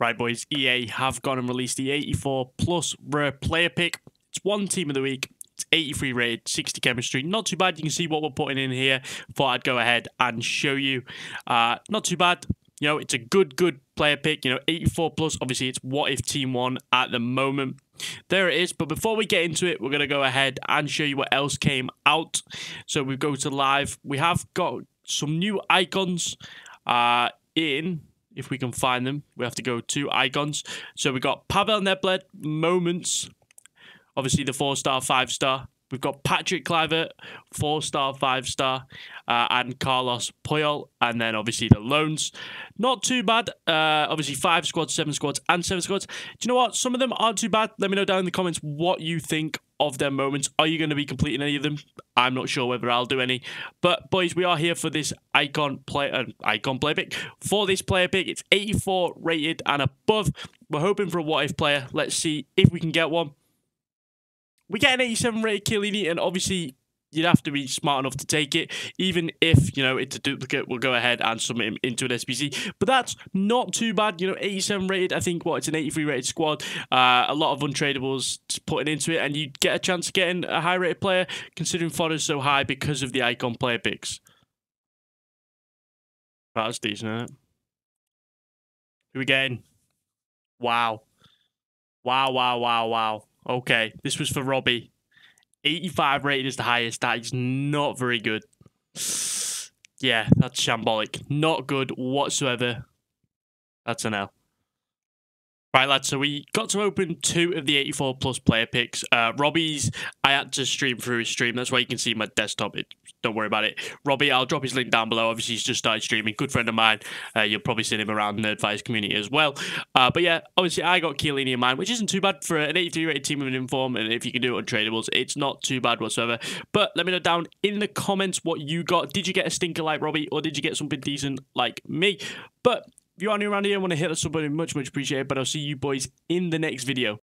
Right, boys, EA have gone and released the 84 plus rare player pick. It's one team of the week. It's 83 rated, 60 chemistry. Not too bad. You can see what we're putting in here. Thought I'd go ahead and show you. Not too bad. You know, it's a good player pick. You know, 84 plus. Obviously, it's what if team one at the moment. There it is. But before we get into it, we're going to go ahead and show you what else came out. So we go to live. We have got some new icons in... If we can find them, we have to go to icons. So we got Pavel Nedved, moments. Obviously the 4-star, 5-star. We've got Patrick Clivert, 4-star, 5-star, and Carlos Puyol. And then obviously the loans. Not too bad. Obviously 5 squads, 7 squads, and 7 squads. Do you know what? Some of them aren't too bad. Let me know down in the comments what you think of their moments. Are you going to be completing any of them? I'm not sure whether I'll do any. But boys, we are here for this icon player pick. For this player pick, it's 84 rated and above. We're hoping for a what if player. Let's see if we can get one. We get an 87 rated Kielini, and obviously you'd have to be smart enough to take it. Even if, you know, it's a duplicate, we'll go ahead and submit him into an SBC. But that's not too bad. You know, 87 rated, I think, what, it's an 83 rated squad. A lot of untradables putting into it, and you get a chance of getting a high rated player, considering Fodder's so high because of the icon player picks. That's decent, isn't it? Who again? Wow. Wow. Okay, this was for Robbie. 85 rated is the highest. That is not very good. Yeah, that's shambolic. Not good whatsoever. That's an L. Right, lads, so we got to open 2 of the 84 plus player picks. Robbie's, I had to stream through his stream. That's why you can see my desktop. Don't worry about it. Robbie, I'll drop his link down below. Obviously, he's just started streaming. Good friend of mine. You'll probably see him around the Nerdfighters community as well. But yeah, obviously, I got Kielini in mind, which isn't too bad for an 83 rated team of an inform. And if you can do it on tradables, it's not too bad whatsoever. But let me know down in the comments what you got. Did you get a stinker like Robbie, or did you get something decent like me? But... if you are new around here and want to hit us, somebody much appreciated, but I'll see you boys in the next video.